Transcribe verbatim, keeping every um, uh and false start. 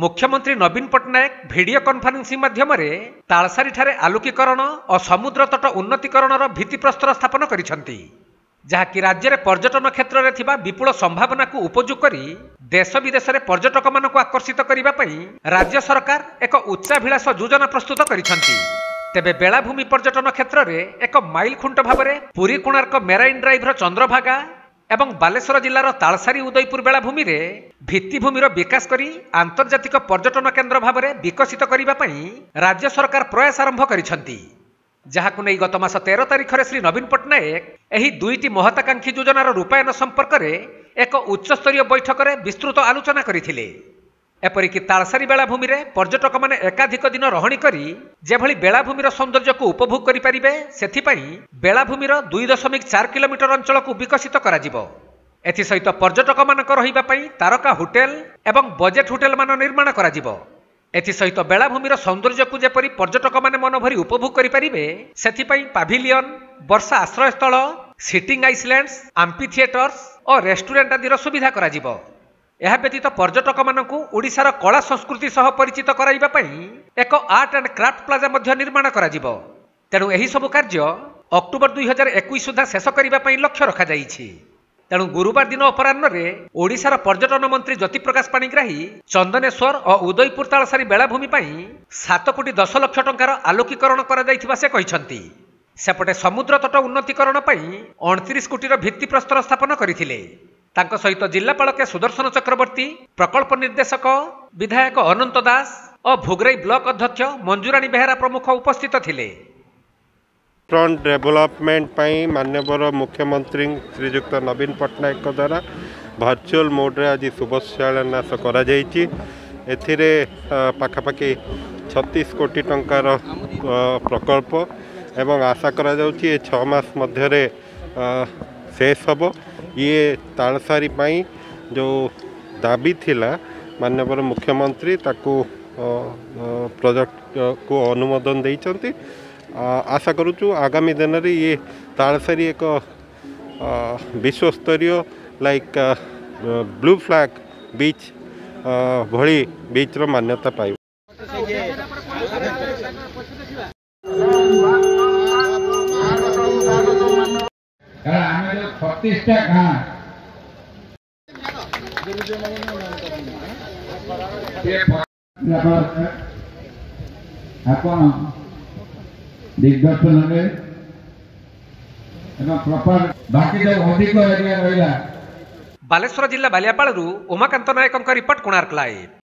मुख्यमंत्री नवीन पट्टनायक भिडियो कन्फरेन्सी माध्यम से तालसारी आलोकीकरण और समुद्र तट उन्नतिकरण भित्तिप्रस्तर स्थापन करिसेंती, जहाँकि राज्य पर्यटन क्षेत्र में विपुल संभावना को उपयोग करी देश विदेश में पर्यटक मानक आकर्षित करने राज्य सरकार एक उच्चाभिलाष योजना प्रस्तुत करिसेंती। तेबे बेलाभूमि पर्यटन क्षेत्र में एक माइल खुंट भाव में पुरी कोणार्क मेराइन ड्राइव्र चंद्रभागा एवं बालेश्वर जिलार तालसारी उदयपुर बेलाभूमि भित्तिभूमिर विकास करी आंतर्जातिक पर्यटन केन्द्र भाव में विकसित करिबा पई राज्य सरकार प्रयास आरंभ करिसेंती, जहाकु नेई गत मास तेरह तारीख रे श्री नवीन पट्टनायक एही दुईटी महत्वाकांक्षी योजनार रूपायन संपर्क रे एक उच्चस्तरीय बैठक रे विस्तृत आलोचना करिथिले। एपरिक तालसारी बेलाभूमि पर्यटक मैंने एकाधिक दिन रहणी करी जेभली बेलाभूमिर सौंदर्य को उपभोग करिपारिबे सेथिपाई बेलाभूमिर दुई दशमिक चार किलोमीटर अंचल को विकसित कराजिबो। एथि सहित पर्यटक मानक रहिबा पई तारका होटेल एवं बजेट होटेल मान निर्माण कराजिबो। एथि सहित बेलाभूमिर सौंदर्य को जेपरि पर्यटक माने मन भरी उपभोग करिपारिबे सेथिपाई पाभिलियन, वर्षा आश्रयस्थल, सिटिंग आइसलैंड्स, एम्फी थिएटर्स और रेस्टोरेंट आदिर सुविधा कराजिबो। यह व्यतीत पर्यटक मानकु ओडिशार कला संस्कृति सह परिचित कराइबा पई एक आर्ट एंड क्राफ्ट प्लाजा मध्य निर्माण कराजिबो। तेणु यही सब कार्य अक्टोबर दुई हजार एकुश सुधा शेष करिबा पई लक्ष्य रखा जाइछि। तेणु गुरुवार दिन अपराह्न रे ओडिशार पर्यटन मंत्री ज्योतिप्रकाश पाणिग्राही चंदनेश्वर और उदयपुर तालसारी बेलाभूमि पई सात कोटी दस लक्ष टंकार आलोकीकरण करा से कहिसंती। सेपटे समुद्र तट उन्नतिकरण पई अड़तीस कोटी भित्तिप्रस्तर स्थापन करथिले। तांको सहित जिलापाल के सुदर्शन चक्रवर्ती, प्रकल्प निर्देशक, विधायक अनंत दास और भोगराई ब्लॉक अध्यक्ष मंजूराणी बेहरा प्रमुख उपस्थित थिले। फ्रंट डेवलपमेंट पाई माननीय मुख्यमंत्री श्रीजुक्त नवीन पट्टनायक द्वारा वर्चुअल मोड रे आज शुभ शिलान्यास करा जाईची। एथिरे पाखापाखि छत्तीस कोटी टंकार प्रकल्प एवं आशा करा जाउची छह मास मध्ये रे शेष हम। ये तालसारी पाई जो दाबी थिला माननीय मुख्यमंत्री ताकू प्रोजेक्ट को अनुमोदन देइचंती। आशा करूचु आगामी दिन रे ये तालसारी एक विश्वस्तरीय लाइक ब्लू फ्लैग बीच भली बीच रो मान्यता पाइब। छत्तीसटा गाँव आपन दिग्दर्शन ने प्रपर बाकी जो अधिक एरिया रहा। बालेश्वर जिला बालियापाल उमाकांत नायक रिपोर्ट कोणार्क लाइव।